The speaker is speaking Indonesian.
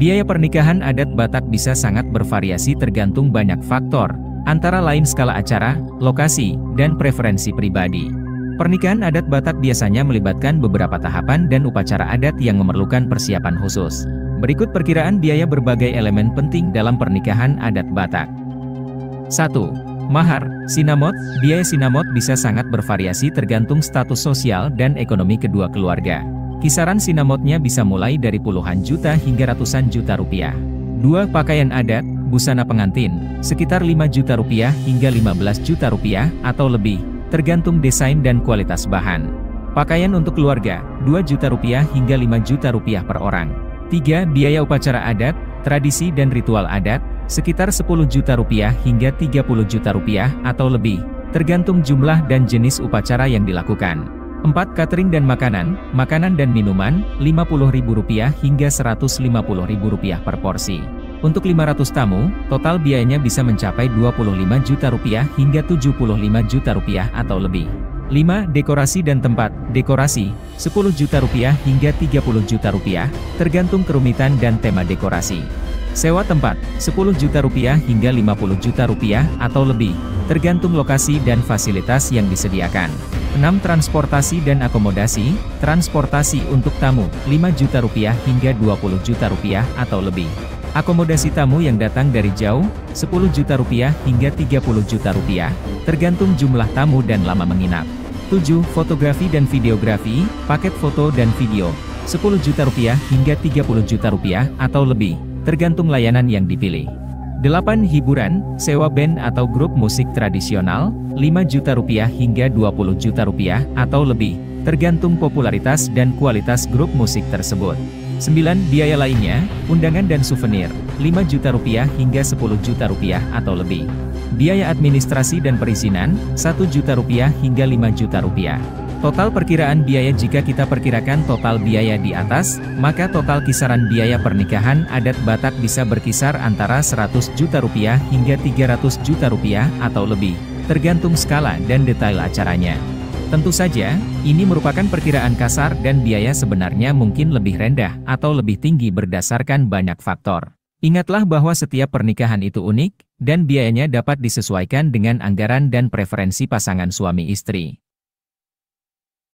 Biaya pernikahan adat Batak bisa sangat bervariasi tergantung banyak faktor, antara lain skala acara, lokasi, dan preferensi pribadi. Pernikahan adat Batak biasanya melibatkan beberapa tahapan dan upacara adat yang memerlukan persiapan khusus. Berikut perkiraan biaya berbagai elemen penting dalam pernikahan adat Batak. 1. Mahar, sinamot. Biaya sinamot bisa sangat bervariasi tergantung status sosial dan ekonomi kedua keluarga. Kisaran sinamotnya bisa mulai dari puluhan juta hingga ratusan juta rupiah. 2. Pakaian adat, busana pengantin, sekitar 5 juta rupiah hingga 15 juta rupiah atau lebih, tergantung desain dan kualitas bahan. Pakaian untuk keluarga, 2 juta rupiah hingga 5 juta rupiah per orang. 3. Biaya upacara adat, tradisi dan ritual adat, sekitar 10 juta rupiah hingga 30 juta rupiah atau lebih, tergantung jumlah dan jenis upacara yang dilakukan. 4. Catering dan makanan dan minuman, Rp50.000 hingga Rp150.000 per porsi. Untuk 500 tamu, total biayanya bisa mencapai Rp25 juta hingga Rp75 juta atau lebih. 5. Dekorasi dan tempat, dekorasi, Rp10 juta hingga Rp30 juta, tergantung kerumitan dan tema dekorasi. Sewa tempat, Rp10 juta hingga Rp50 juta atau lebih, tergantung lokasi dan fasilitas yang disediakan. 6. Transportasi dan akomodasi, transportasi untuk tamu, Rp5 juta hingga Rp20 juta atau lebih. Akomodasi tamu yang datang dari jauh, Rp10 juta hingga Rp30 juta, tergantung jumlah tamu dan lama menginap. 7. Fotografi dan videografi, paket foto dan video, Rp10 juta hingga Rp30 juta atau lebih, tergantung layanan yang dipilih. 8. Hiburan, sewa band atau grup musik tradisional, Rp5 juta hingga Rp20 juta atau lebih, tergantung popularitas dan kualitas grup musik tersebut. 9. Biaya lainnya, undangan dan souvenir, Rp5 juta hingga Rp10 juta atau lebih. Biaya administrasi dan perizinan, Rp1 juta hingga Rp5 juta. Total perkiraan biaya. Jika kita perkirakan total biaya di atas, maka total kisaran biaya pernikahan adat Batak bisa berkisar antara Rp100 juta hingga Rp300 juta atau lebih, tergantung skala dan detail acaranya. Tentu saja, ini merupakan perkiraan kasar dan biaya sebenarnya mungkin lebih rendah atau lebih tinggi berdasarkan banyak faktor. Ingatlah bahwa setiap pernikahan itu unik, dan biayanya dapat disesuaikan dengan anggaran dan preferensi pasangan suami istri.